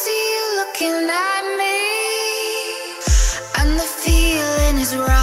see you looking at me, and the feeling is right.